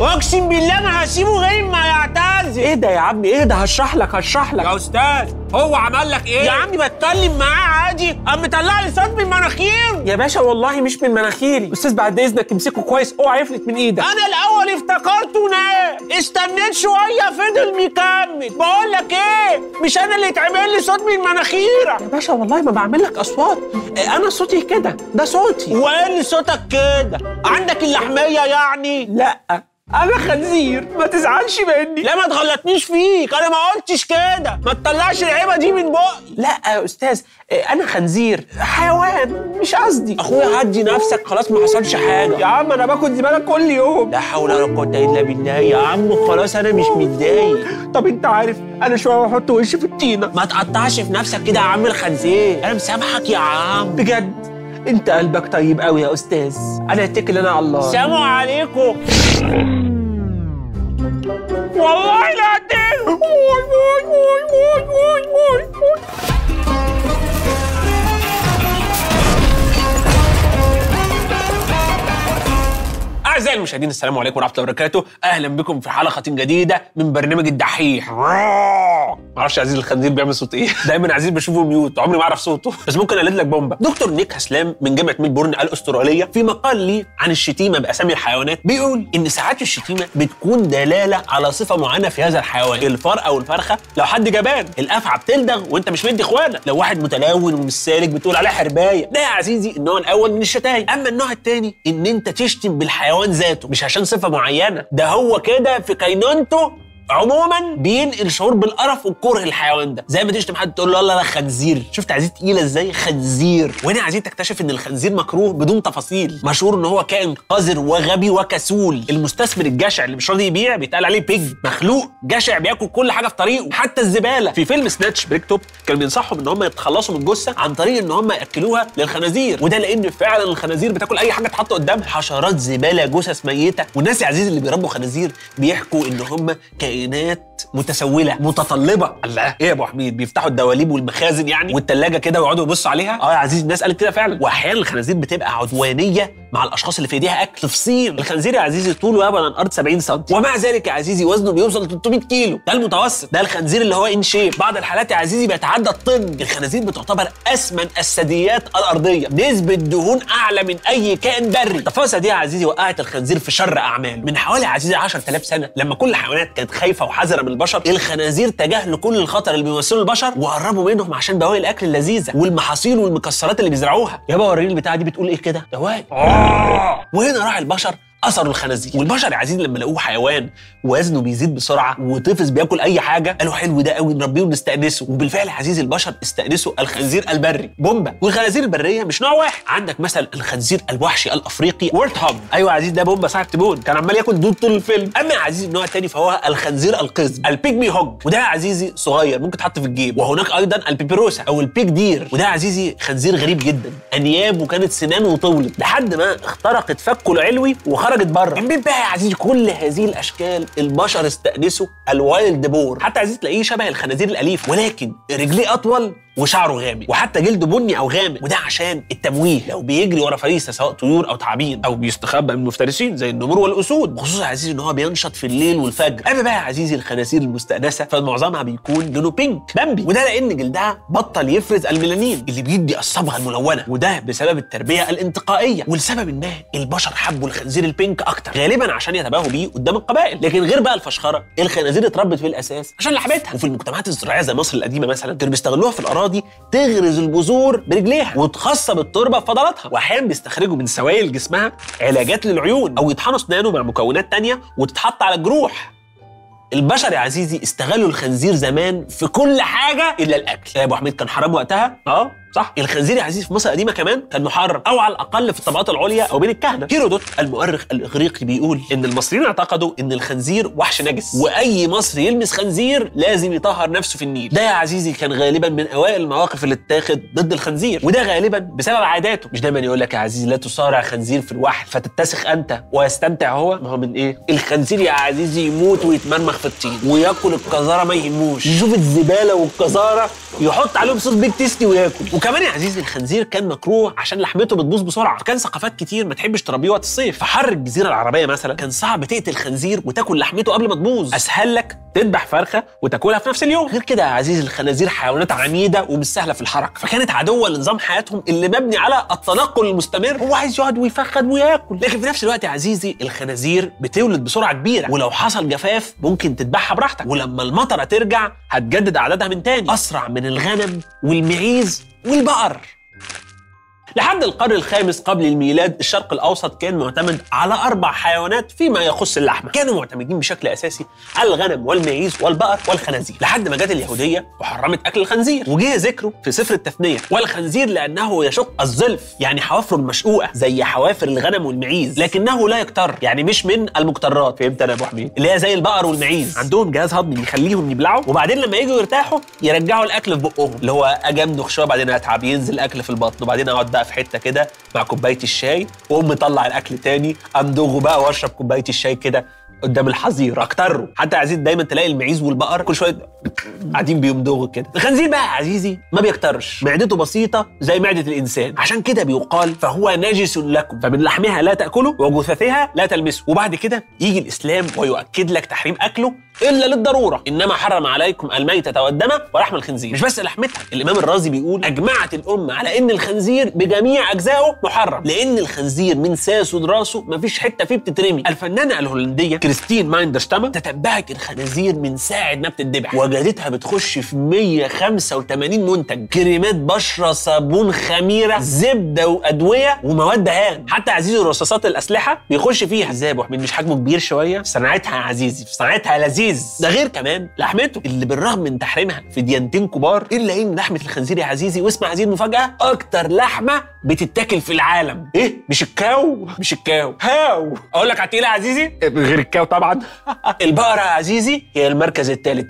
اقسم بالله ما هسيبه غير ما يعتذر. ايه ده يا عمي؟ ايه ده؟ هشرح لك يا استاذ. هو عمل لك ايه؟ يا عمي بتكلم معاه عادي قام مطلع لي صوت من مناخيره. يا باشا والله مش من مناخيري. استاذ بعد اذنك امسكه كويس، اوعى يفلت من ايدك. انا الاول افتكرته نام، استنيت شويه فضل مكمل. بقول لك ايه، مش انا اللي اتعمل لي صوت من مناخيرك. يا باشا والله ما بعمل لك اصوات، انا صوتي كده، ده صوتي. وايه اللي صوتك كده؟ عندك اللحميه يعني؟ لا أنا خنزير، ما تزعلش مني. لا ما تغلطنيش فيك، أنا ما قلتش كده، ما تطلعش العيبة دي من بقي. لا يا أستاذ، أنا خنزير، حيوان، مش قصدي. أخويا عدي نفسك، خلاص ما حصلش حاجة. يا عم أنا باكل زبالة كل يوم. لا حول ولا قوة إلا بالله. يا عم خلاص أنا مش متضايق. طب أنت عارف أنا شوية وأحط وشي في الطينة. ما تقطعش في نفسك كده يا عم الخنزير، أنا مسامحك يا عم. بجد؟ أنت قلبك طيب قوي يا أستاذ، أنا أتكل أنا على الله. سلام عليكم. والله لا تقل. أعزائي المشاهدين السلام عليكم ورحمة الله وبركاته، أهلا بكم في حلقة جديدة من برنامج الدحيح. معرفش عزيز الخنزير بيعمل صوت ايه، دايما عزيز بشوفه ميوت، عمري ما اعرف صوته، بس ممكن اقلد لك بومبا. دكتور نيك هسلام من جامعه ميلبورن الاستراليه في مقال لي عن الشتيمه باسامي الحيوانات بيقول ان ساعات الشتيمه بتكون دلاله على صفه معينه في هذا الحيوان. الفار او الفرخه لو حد جبان، الافعى بتلدغ وانت مش مدي اخوانك. لو واحد متلون ومش سالك بتقول عليه حربايه، ده يا عزيزي النوع الاول من الشتايم. اما النوع الثاني ان انت تشتم بالحيوان ذاته مش عشان صفه معينه، ده هو كده في كينونته عموما بينقل شعور بالقرف والكره الحيوان ده، زي ما تشتم حد تقول له يلا انا خنزير. شفت عزيز تقيله ازاي؟ خنزير. وهنا عايزين تكتشف ان الخنزير مكروه بدون تفاصيل، مشهور ان هو كائن قذر وغبي وكسول. المستثمر الجشع اللي مش راضي يبيع بيتقال عليه بيج، مخلوق جشع بياكل كل حاجه في طريقه حتى الزباله. في فيلم سناتش بريك توب كانوا بينصحهم ان هم يتخلصوا من الجثه عن طريق ان هم ياكلوها للخنازير، وده لان فعلا الخنازير بتاكل اي حاجه تتحط قدامها، حشرات، زباله، جثث ميته. والناس يا عزيز اللي بيربوا خنازير بيحكوا ان هم كائنات متسولة متطلبة. الله، ايه يا ابو حميد بيفتحوا الدواليب والمخازن يعني والثلاجة كده ويقعدوا يبصوا عليها؟ اه يا عزيزي الناس قالت كده فعلا. واحيانا الخنازير بتبقى عدوانية مع الاشخاص اللي في ايديها اكل فصيل. الخنزير يا عزيزي طوله يبعد عن الارض 70 سم، ومع ذلك يا عزيزي وزنه بيوصل 300 كيلو، ده المتوسط، ده الخنزير اللي هو ان شيب. بعض الحالات يا عزيزي بيتعدى الطن. الخنازير بتعتبر اسمن الثدييات الارضية، نسبة دهون اعلى من اي كائن بري. التفاصيل دي يا عزيزي وقعت الخنزير في شر اعماله. من حوالي يا عزيزي 10000 سنة لما كل الحيوانات كانت خايفه وحذره من البشر، الخنازير تجاهلوا كل الخطر اللي بيمثله البشر وقربوا منهم عشان بواقي الاكل اللذيذه والمحاصيل والمكسرات اللي بيزرعوها. يابا وريني البتاعه دي بتقول ايه كده؟ دواي. وهنا راح البشر اثروا الخنازير، والبشر يا عزيزي لما لقوه حيوان وزنه بيزيد بسرعه وطفس بياكل اي حاجه قالوا حلو ده قوي نربيه ونستانسه. وبالفعل يا عزيزي البشر استانسوا الخنزير البري بومبا. والخنازير البريه مش نوع واحد، عندك مثلا الخنزير الوحشي الافريقي وورت هاب. ايوه يا عزيزي ده بومبا صاحب تبون كان عمال ياكل دود طول الفيلم. اما يا عزيزي النوع الثاني فهو الخنزير القزم البيجمي هوج، وده يا عزيزي صغير ممكن تحط في الجيب. وهناك ايضا البيبيروسا او البيج دير، وده يا عزيزي خنزير غريب جدا، انيابه كانت سنانه طولت لحد ما اخترقت فكه العلوي خرجت بره. من بقى يا عزيزي كل هذه الاشكال البشر استأنسوا الوايلد بور، حتى عزيزي تلاقيه شبه الخنازير الاليف ولكن رجليه اطول وشعره غامق وحتى جلده بني او غامق، وده عشان التمويه لو بيجري ورا فريسه سواء طيور او تعابين او بيستخبى من المفترسين زي النمور والاسود، خصوصا يا عزيزي ان هو بينشط في الليل والفجر. اما بقى يا عزيزي الخنازير المستأنسه فمعظمها بيكون لونه بينك بامبي، وده لان جلدها بطل يفرز الميلانين اللي بيدي الصبغه الملونه، وده بسبب التربيه الانتقائيه. ولسبب ما البشر حبوا الخنازير البينك اكتر غالبا عشان يتباهوا بيه قدام القبائل. لكن غير بقى الفشخره، الخنازير اتربت في الاساس عشان لحمتها، وفي المجتمعات الزراعيه زي مصر القديمه مثلا كانوا بيستغلوها في الأراضي دي تغرز البذور برجليها وتخصب التربه بفضلاتها، واحيانا بيستخرجوا من سوائل جسمها علاجات للعيون او يطحنوا اسنانه مع مكونات تانية وتتحط على الجروح. البشر يا عزيزي استغلوا الخنزير زمان في كل حاجه الا الاكل. يا ابو حميد كان حرام وقتها؟ اه صح. الخنزير يا عزيزي في مصر القديمه كمان كان محرم او على الاقل في الطبقات العليا او بين الكهنه. هيرودوت المؤرخ الاغريقي بيقول ان المصريين اعتقدوا ان الخنزير وحش نجس، واي مصري يلمس خنزير لازم يطهر نفسه في النيل. ده يا عزيزي كان غالبا من اوائل المواقف اللي اتاخد ضد الخنزير، وده غالبا بسبب عاداته. مش دايما يقول لك يا عزيزي لا تصارع خنزير في الوحل فتتسخ انت ويستمتع هو. ما هو من ايه الخنزير يا عزيزي يموت ويتمرمخ في الطين وياكل القذاره ما يهموش، يشوف الزباله والقذاره يحط عليهم صوت بيك تيستي وياكل. وكمان يا عزيزي الخنزير كان مكروه عشان لحمته بتبوظ بسرعه، فكان ثقافات كتير ما تحبش تربيه وقت الصيف. في حر الجزيره العربيه مثلا كان صعب تقتل خنزير وتاكل لحمته قبل ما تبوظ، اسهل لك تذبح فرخه وتاكلها في نفس اليوم. غير كده يا عزيزي الخنازير حيوانات عنيده ومش سهله في الحركه، فكانت عدوه لنظام حياتهم اللي مبني على التنقل المستمر، هو عايز يقعد ويفخد وياكل. لكن في نفس الوقت يا عزيزي الخنازير بتولد بسرعه كبيره، ولو حصل جفاف ممكن تذبحها براحتك، ولما المطره ترجع هتجدد اعدادها من تاني، اسرع من الغنم والمعيز والبقر. لحد القرن الخامس قبل الميلاد الشرق الأوسط كان معتمد على 4 حيوانات فيما يخص اللحمة، كانوا معتمدين بشكل أساسي على الغنم والمعيز والبقر والخنازير، لحد ما جت اليهودية وحرمت أكل الخنزير، وجه ذكره في سفر التثنية، والخنزير لأنه يشق الظلف، يعني حوافره المشقوقة زي حوافر الغنم والمعيز، لكنه لا يكتر، يعني مش من المكترات، فهمت أنا يا أبو حميد؟ اللي هي زي البقر والمعيز، عندهم جهاز هضمي يخليهم يبلعوا، وبعدين لما يجوا يرتاحوا يرجعوا الأكل في بقهم، اللي هو أجمدخ شوية بعدين أتعب، ينزل أكل في البطن، وبعدين أقعد بقى في حته كده مع كوبايه الشاي، واقوم مطلع الاكل تاني امضغه بقى واشرب كوبايه الشاي كده قدام الحظيره اكتره. حتى عزيزي دايما تلاقي المعيز والبقر كل شويه قاعدين بيمضغوا كده. الخنزير بقى عزيزي ما بيكترش، معدته بسيطه زي معده الانسان، عشان كده بيقال فهو نجس لكم، فمن لحمها لا تاكله وجثثها لا تلمسه. وبعد كده يجي الاسلام ويؤكد لك تحريم اكله الا للضروره، انما حرم عليكم الميتة والدم ولحم الخنزير. مش بس لحمتها، الامام الرازي بيقول اجمعت الامه على ان الخنزير بجميع اجزائه محرم، لان الخنزير من ساسه لراسه مفيش حته فيه بتترمي. الفنانه الهولنديه كريستين مايندرشتاما تتبعت الخنازير من ساعه ما بتتذبح، وجدتها بتخش في 185 منتج، كريمات بشره، صابون، خميره، زبده، وادويه، ومواد دهان. حتى عزيزي رصاصات الاسلحه بيخش فيها. ازاي يا ابو حميد؟ مش حجمه كبير شويه؟ في صناعتها عزيزي، في صناعتها لذيذ. ده غير كمان لحمته اللي بالرغم من تحريمها في ديانتين كبار، الا ان لحمه الخنزير يا عزيزي، واسمع هذه المفاجاه، اكتر لحمه بتتاكل في العالم. ايه؟ مش الكاو هاو، اقول لك هتقيلها يا عزيزي غير الكاو طبعا. البقره يا عزيزي هي المركز الثالث،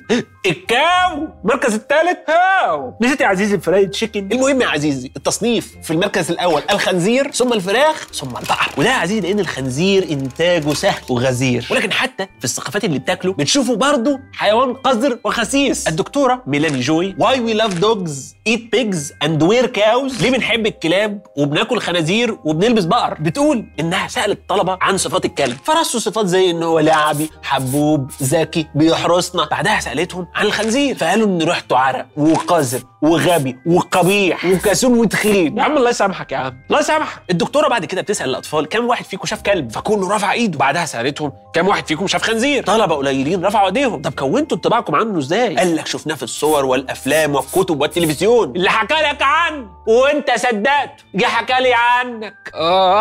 الكاو المركز الثالث، هاو نسيت يا عزيزي الفرايد تشيكن. المهم يا عزيزي التصنيف في المركز الاول الخنزير، ثم الفراخ، ثم البقر. وده يا عزيزي لان الخنزير انتاجه سهل وغزير، ولكن حتى في الثقافات اللي بتاكله بتشوفه برضه حيوان قذر وخسيس. الدكتوره ميلاني جوي، واي وي لاف دوجز ايت بيجز اند وير كاوز، ليه بنحب الكلاب وبناكل خنازير وبنلبس بقر، بتقول انها سالت الطلبه عن صفات الكلب، فرصوا صفات زي ان هو لعبي، حبوب، ذكي، بيحرسنا. بعدها سالتهم عن الخنزير فقالوا ان ريحته عرق وقذر وغبي وقبيح وكسول وتخين. يا عم الله يسامحك، يا عم الله يسامحك. الدكتوره بعد كده بتسال الاطفال كم واحد فيكم شاف كلب، فكله رفع ايده. بعدها سالتهم كم واحد فيكم شاف خنزير، طلبه قليلين رفعوا ايديهم. طب كونتوا انطباعكم عنه ازاي؟ قال لك شفناه في الصور والافلام والكتب والتلفزيون، اللي حكى لك عنه وانت صدقته، جه حكى لي عنك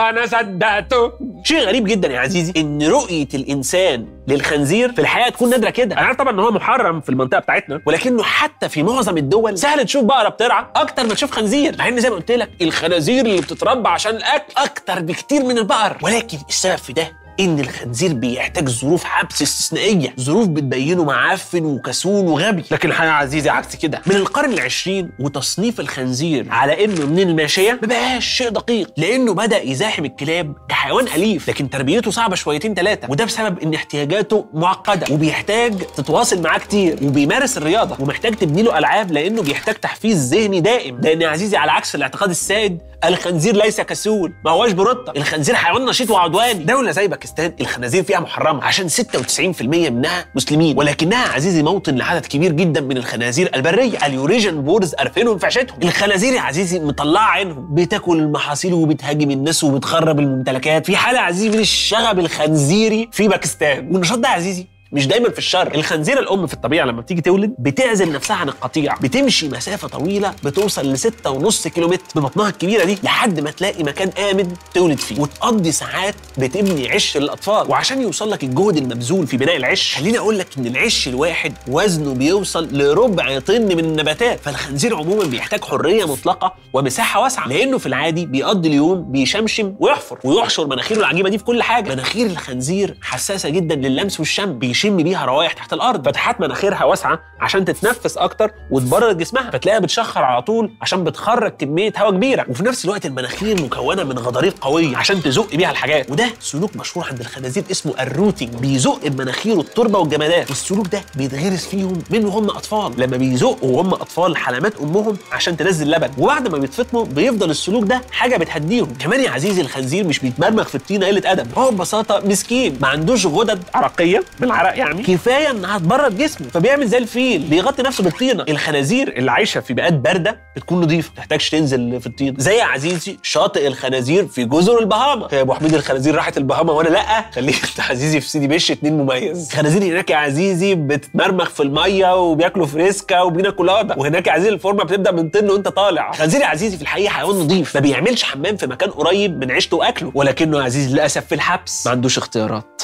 انا صدقته. شيء غريب جدا يا عزيزي ان رؤيه الانسان للخنزير في الحقيقه تكون نادره كده. انا عارف طبعا ان هو محرم في المنطقه بتاعتنا، ولكنه حتى في معظم الدول سهل تشوف بقره بترعى اكتر ما تشوف خنزير، مع ان زي ما قلت لك الخنازير اللي بتتربى عشان الاكل اكتر بكتير من البقر. ولكن السبب في ده إن الخنزير بيحتاج ظروف حبس استثنائية، ظروف بتبينه معفن وكسول وغبي، لكن الحقيقة عزيزي عكس كده. من القرن العشرين وتصنيف الخنزير على إنه من الماشية مبقاش شيء دقيق، لأنه بدأ يزاحم الكلاب كحيوان أليف، لكن تربيته صعبة شويتين 3، وده بسبب إن احتياجاته معقدة وبيحتاج تتواصل معاه كتير، وبيمارس الرياضة ومحتاج تبني له ألعاب، لأنه بيحتاج تحفيز ذهني دائم. لأن عزيزي على عكس الاعتقاد السائد الخنزير ليس كسول، ما هواش برطة، الخنزير حيوان نشيط وعدواني. دولة زي باكستان الخنازير فيها محرمة عشان 96% منها مسلمين، ولكنها عزيزي موطن لعدد كبير جدا من الخنازير البرية. اليوريجن بورز قرفينهم في عشتهم. الخنازير يا عزيزي مطلعة عينهم، بتاكل المحاصيل وبتهاجم الناس وبتخرب الممتلكات، في حالة عزيزي من الشغب الخنزيري في باكستان. والنشاط ده عزيزي مش دايما في الشر. الخنزيره الام في الطبيعه لما بتيجي تولد بتعزل نفسها عن القطيع، بتمشي مسافه طويله بتوصل ل 6.5 كيلومتر ببطنها الكبيره دي لحد ما تلاقي مكان امن تولد فيه، وتقضي ساعات بتبني عش للاطفال. وعشان يوصل لك الجهد المبذول في بناء العش، خليني اقول لك ان العش الواحد وزنه بيوصل لربع طن من النباتات. فالخنزير عموما بيحتاج حريه مطلقه ومساحه واسعه، لانه في العادي بيقضي اليوم بيشمشم ويحفر ويحشر مناخيره العجيبه دي في كل حاجه. مناخير الخنزير حساسه جدا لللمس والشم، بيشم بيها روايح تحت الارض، فتحات مناخيرها واسعه عشان تتنفس اكتر وتبرد جسمها، فتلاقيها بتشخر على طول عشان بتخرج كميه هواء كبيره. وفي نفس الوقت المناخير مكونه من غضاريف قويه عشان تزق بيها الحاجات، وده سلوك مشهور عند الخنازير اسمه الروتينج، بيزق بمناخيره التربه والجمادات. والسلوك ده بيتغرس فيهم من وهم اطفال، لما بيزقوا وهم اطفال حلمات امهم عشان تنزل لبن، وبعد ما بيتفطموا بيفضل السلوك ده حاجه بتهديهم. كمان يا عزيزي الخنزير مش بيتمرمغ في الطينه قله ادب، هو ببساطه مسكين ما عندوش غدد عرقيه بالعرق يعني كفايه انها تبرد جسمه، فبيعمل زي الفيل بيغطي نفسه بالطينه. الخنازير اللي عايشه في بيئات بارده بتكون نظيفه، ما تحتاجش تنزل في الطين، زي يا عزيزي شاطئ الخنازير في جزر البهاما. يا ابو حميد الخنازير راحت البهاما وانا لا، خليك انت عزيزي في سيدي بش 2 مميز. الخنازير هناك يا عزيزي بتتمرمغ في الميه وبياكلوا فريسكا وبينا كولادا، وهناك يا عزيزي الفورمه بتبدا من طن وانت طالع. الخنازير يا عزيزي في الحقيقه حيوان نظيف، ما بيعملش حمام في مكان قريب من عيشته واكله، ولكنه يا عزيزي للاسف في الحبس ما عندوش اختيارات.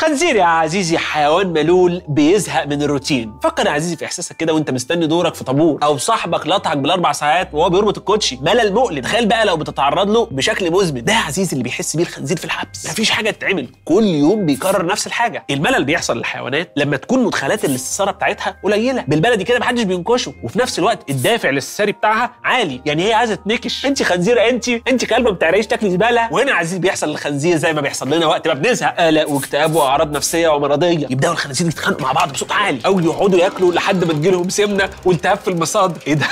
خنزير يا عزيزي حيوان ملول بيزهق من الروتين. فكر يا عزيزي في احساسك كده وانت مستني دورك في طابور، او صاحبك لطحك بال4 ساعات وهو بيربط الكوتشي، ملل مؤلم. تخيل بقى لو بتتعرض له بشكل مزمن، ده يا عزيزي اللي بيحس بيه الخنزير في الحبس. مفيش حاجه تتعمل، كل يوم بيكرر نفس الحاجه. الملل بيحصل للحيوانات لما تكون مدخلات الاستثاره بتاعتها قليله، بالبلدي كده محدش بينكشه، وفي نفس الوقت الدافع الاستثاري بتاعها عالي، يعني هي عايزه تنكش. انت خنزيره، انت كلبه ما بتعرفيش تاكلي زباله. وهنا عزيزي بيحصل للخنزير زي ما بيحصل لنا وقت ما بنزهق، قلق واكتئاب اعراض نفسيه ومرضيه، يبداوا الخنازير يتخانقوا مع بعض بصوت عالي، او يقعدوا ياكلوا لحد ما تجيلهم سمنه والتهاب في المصادر. ايه ده؟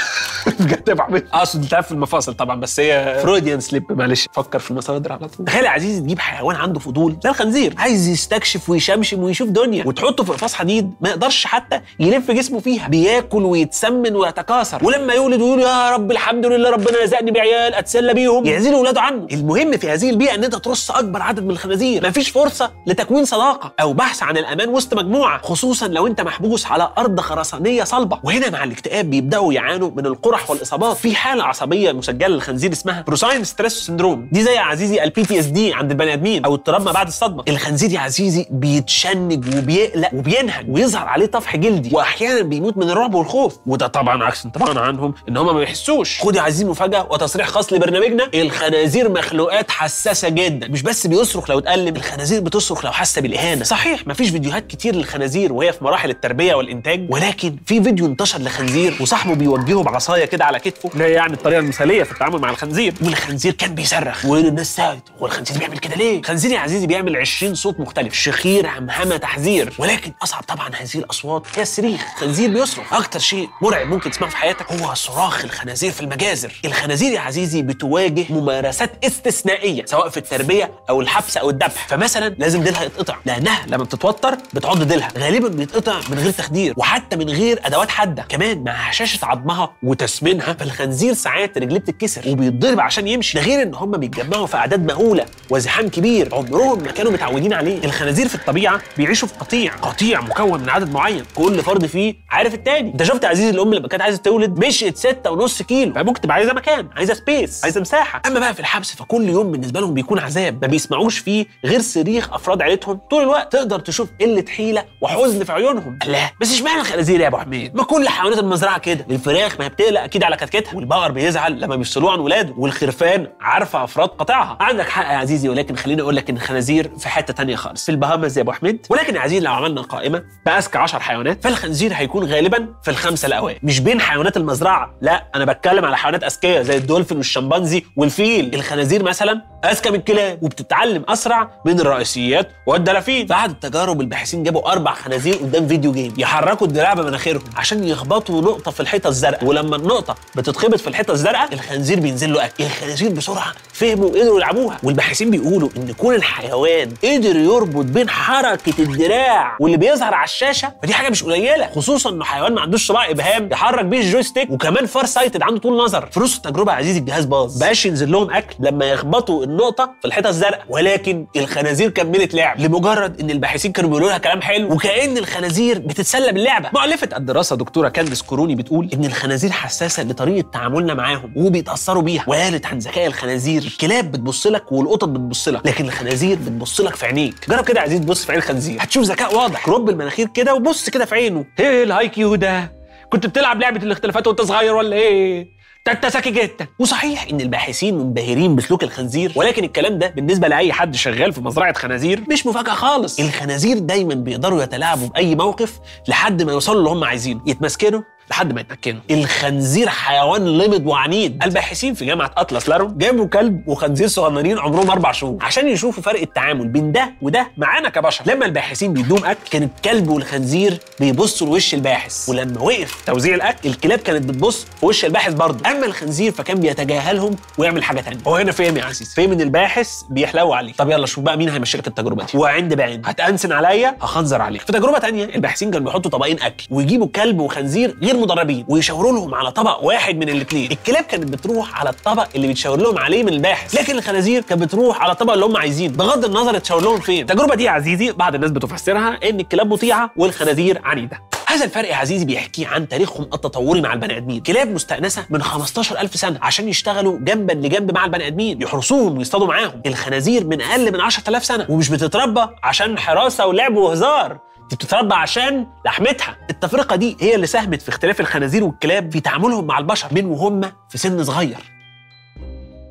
بجد يا ابو حميد؟ اقصد التهاب في المفاصل طبعا، بس هي فرويديان سليب، معلش فكر في المصادر على طول. تخيل يا عزيزي تجيب حيوان عنده فضول زي الخنزير، عايز يستكشف ويشمشم ويشوف دنيا، وتحطه في قفص حديد ما يقدرش حتى يلف جسمه فيها، بياكل ويتسمن ويتكاثر، ولما يولد ويقول يا رب الحمد لله ربنا رزقني بعيال اتسلى بيهم، يعزل اولاده عنه. المهم في هذه البيئه ان انت ترص اكبر عدد من الخنازير، مفيش فرصه لتكوين صداقه او بحث عن الامان وسط مجموعه، خصوصا لو انت محبوس على ارض خرسانيه صلبه. وهنا مع الاكتئاب بيبداوا يعانوا من القرح والاصابات. في حاله عصبيه مسجله للخنزير اسمها بروساين ستريس سندروم، دي زي يا عزيزي الPTSD عند البني ادمين، او اضطراب ما بعد الصدمه. الخنزير يا عزيزي بيتشنج وبيقلق وبينهج، ويظهر عليه طفح جلدي، واحيانا بيموت من الرعب والخوف، وده طبعا عكس انطباعنا عنهم ان هم ما بيحسوش. خد يا عزيزي مفاجاه وتصريح خاص لبرنامجنا، الخنازير مخلوقات حساسه جدا، مش بس بيصرخ لو اتألم، الخنازير بتصرخ لو حاسه بالاهانه. صحيح مفيش فيديوهات كتير للخنازير وهي في مراحل التربيه والانتاج، ولكن في فيديو انتشر لخنزير وصاحبه بيوجهه بعصايه كده على كتفه، لا يعني الطريقه المثاليه في التعامل مع الخنزير، والخنزير كان بيصرخ ويقول للناس ساعد هو الخنزير بيعمل كده ليه؟ الخنزير يا عزيزي بيعمل 20 صوت مختلف، شخير، همهمه، تحذير، ولكن اصعب طبعا هذه الاصوات هي الصريخ. الخنزير بيصرخ، اكتر شيء مرعب ممكن تسمعه في حياتك هو صراخ الخنازير في المجازر. الخنازير يا عزيزي بتواجه ممارسات استثنائيه سواء في التربيه او الحبس او الذبح، فمثلا لازم ديلها يتقطع لانها لما بتتوتر بتعض ديلها، غالبا بيتقطع من غير تخدير وحتى من غير ادوات حاده. كمان مع هشاشه عظمها وتسمينها فالخنزير ساعات رجليه بتتكسر وبيتضرب عشان يمشي، ده غير ان هم بيتجمعوا في اعداد مهوله وزحام كبير عمرهم ما كانوا متعودين عليه. الخنازير في الطبيعه بيعيشوا في قطيع مكون من عدد معين، كل فرد فيه عارف التاني. انت شفت عزيزي الام لما كانت عايزه تولد مشيت 6.5 كيلو، فممكن تبقى عايزه مكان، عايزه سبيس، عايزه مساحه. اما بقى في الحبس فكل يوم بالنسبه لهم بيكون عذاب، ما بيسمعوش فيه غير صريخ افراد عيلتهم طول الوقت، تقدر تشوف قله حيله وحزن في عيونهم. لا بس اشمعنى الخنازير يا ابو حميد؟ ما كل حيوانات المزرعه كده، الفراخ ما بتقلق اكيد على كتكتها، والبقر بيزعل لما بيفصلوه عن ولاده، والخرفان عارفه افراد قطيعها. عندك حق يا عزيزي، ولكن خليني اقول لك ان الخنازير في حته ثانيه خالص، في البهامز يا ابو حميد. ولكن يا عزيزي لو عملنا قائمه باذكى 10 حيوانات فالخنزير هيكون غالبا في ال5 الاوائل، مش بين حيوانات المزرعه، لا انا بتكلم على حيوانات اذكياء زي الدولفين والشمبانزي والفيل. الخنازير مثلا اذكى من الكلاب وبتتعلم اسرع من الرئاسيات والدلافين. بعد التجارب الباحثين جابوا 4 خنازير قدام فيديو جيم يحركوا الدراع بمناخيرهم عشان يخبطوا نقطه في الحيطه الزرقاء، ولما النقطه بتتخبط في الحيطه الزرقاء الخنزير بينزل له اكل. الخنازير بسرعه فهموا وقدروا يلعبوها، والباحثين بيقولوا ان كون الحيوان قدر يربط بين حركه الدراع واللي بيظهر على الشاشه فدي حاجه مش قليله، خصوصا انه حيوان ما عندوش صباع ابهام يحرك بيه الجويستيك، وكمان فار سايتد عنده طول نظر. في نص التجربه يا عزيزي الجهاز باظ، مبقاش ينزل لهم اكل لما يخبطوا النقطه في الحيطه الزرقاء، ولكن الخنازير كملت لعب لمجرد ان الباحثين كانوا بيقولوا لها كلام حلو وكأن الخنازير بتتسلى باللعبه. مؤلفه الدراسه دكتوره كانديس كروني بتقول ان الخنازير حساسه لطريقه تعاملنا معاهم وبيتاثروا بيها، وقالت عن ذكاء الخنازير الكلاب بتبص لك والقطط بتبص لك، لكن الخنازير بتبص لك في عينيك. جرب كده يا عزيز تبص في عين الخنزير هتشوف ذكاء واضح، كرب المناخير كده وبص كده في عينه، ايه الهاي كيو ده؟ كنت بتلعب لعبه الاختلافات وانت صغير ولا ايه؟ تتسكي جدا. وصحيح ان الباحثين منبهرين بسلوك الخنزير، ولكن الكلام ده بالنسبه لاي حد شغال في مزرعه خنازير مش مفاجاه خالص. الخنازير دايما بيقدروا يتلاعبوا باي موقف لحد ما يوصلوا اللي هم عايزينه، يتمسكنوا لحد ما يتمكنوا. الخنزير حيوان لمض وعنيد. الباحثين في جامعه اطلس لارم جابوا كلب وخنزير صغننين عمرهم 4 شهور عشان يشوفوا فرق التعامل بين ده وده معانا كبشر. لما الباحثين بيدوم اكل كان الكلب والخنزير بيبصوا لوش الباحث، ولما وقف توزيع الاكل الكلاب كانت بتبص ووش الباحث برضه، اما الخنزير فكان بيتجاهلهم ويعمل حاجه ثانيه. هو هنا فهم يا عزيز، فهم ان الباحث بيحلو عليه. طب يلا شوف بقى مين هيمشيلك التجربه دي. وعند بعين هتأنسن عليا هخنزر عليك. في تجربه ثانيه الباحثين كانوا بيحطوا طبقين اكل ويجيبوا كلب وخنزير غير مدربين ويشاوروا لهم على طبق واحد من الاثنين. الكلاب كانت بتروح على الطبق اللي بيتشاور لهم عليه من الباحث، لكن الخنازير كانت بتروح على الطبق اللي هم عايزينه بغض النظر تشاور لهم فين. التجربه دي يا عزيزي بعض الناس بتفسرها ان الكلاب مطيعه والخنازير عنيده. هذا الفرق يا عزيزي بيحكي عن تاريخهم التطوري مع البني ادمين. كلاب مستأنسه من 15000 سنه عشان يشتغلوا جنبا لجنب مع البني ادمين، يحرسوهم ويصطادوا معاهم. الخنازير من اقل من 10000 سنه ومش بتتربى عشان حراسه ولعب وهزار، دي بتتربى عشان لحمتها. التفرقه دي هي اللي ساهمت في اختلاف الخنازير والكلاب في تعاملهم مع البشر من وهم في سن صغير.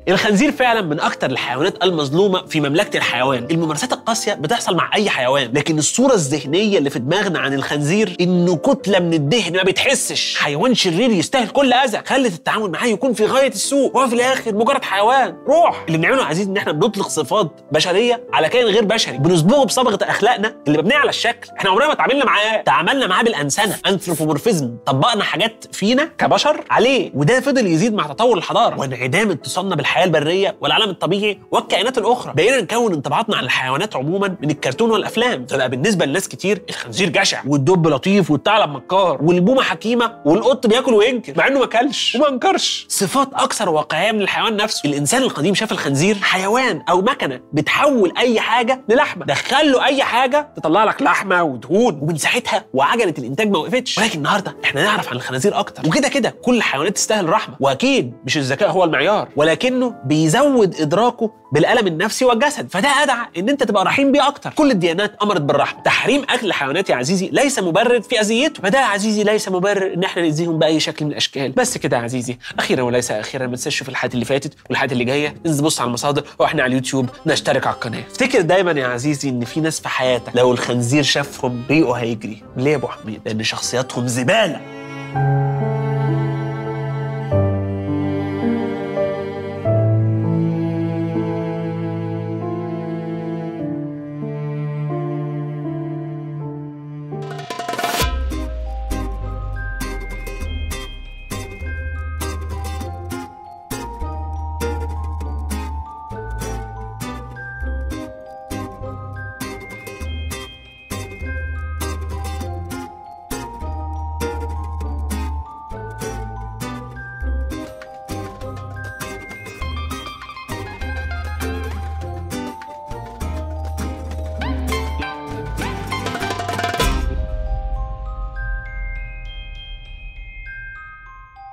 الخنزير فعلا من اكتر الحيوانات المظلومه في مملكه الحيوان. الممارسات القاسيه بتحصل مع اي حيوان، لكن الصوره الذهنيه اللي في دماغنا عن الخنزير انه كتله من الدهن ما بتحسش، حيوان شرير يستاهل كل اذى، خلت التعامل معاه يكون في غايه السوء، وهو في الاخر مجرد حيوان روح. اللي بنعمله يا عزيز ان احنا بنطلق صفات بشريه على كائن غير بشري، بنصبغه بصبغه اخلاقنا اللي مبنيه على الشكل. احنا عمرنا ما تعاملنا معاه، تعاملنا معاه بالانسنه، انثروبومورفيزم، طبقنا حاجات فينا كبشر عليه، وده فضل يزيد مع تطور الحضاره وانعدام اتصالنا الحياه البريه والعالم الطبيعي والكائنات الاخرى. بقينا نكون انطباعاتنا عن الحيوانات عموما من الكرتون والافلام، فبقى بالنسبه لناس كتير الخنزير جشع والدب لطيف والثعلب مكار والبومه حكيمه والقط بياكل وينكر مع انه ما اكلش وما انكرش. صفات اكثر واقعيه من الحيوان نفسه. الانسان القديم شاف الخنزير حيوان او مكنه بتحول اي حاجه للحمه، دخل له اي حاجه تطلع لك لحمه ودهون، ومن ساعتها وعجله الانتاج ما وقفتش. ولكن النهارده احنا نعرف عن الخنازير اكتر، وكده كده كل الحيوانات تستاهل رحمه، واكيد مش الذكاء هو المعيار، ولكن انه بيزود ادراكه بالالم النفسي والجسد، فده ادعى ان انت تبقى رحيم بيه اكتر. كل الديانات امرت بالرحمه. تحريم اكل الحيوانات يا عزيزي ليس مبرر في اذيته، فده يا عزيزي ليس مبرر ان احنا ناذيهم باي شكل من الاشكال. بس كده يا عزيزي، اخيرا وليس اخيرا ما تنساش تشوف الحلقات اللي فاتت والحلقات اللي جايه، انزل بص على المصادر، واحنا على اليوتيوب نشترك على القناه. افتكر دايما يا عزيزي ان في ناس في حياتك لو الخنزير شافهم ريقه هيجري. ليه يا ابو حميد؟ لان شخصياتهم زباله.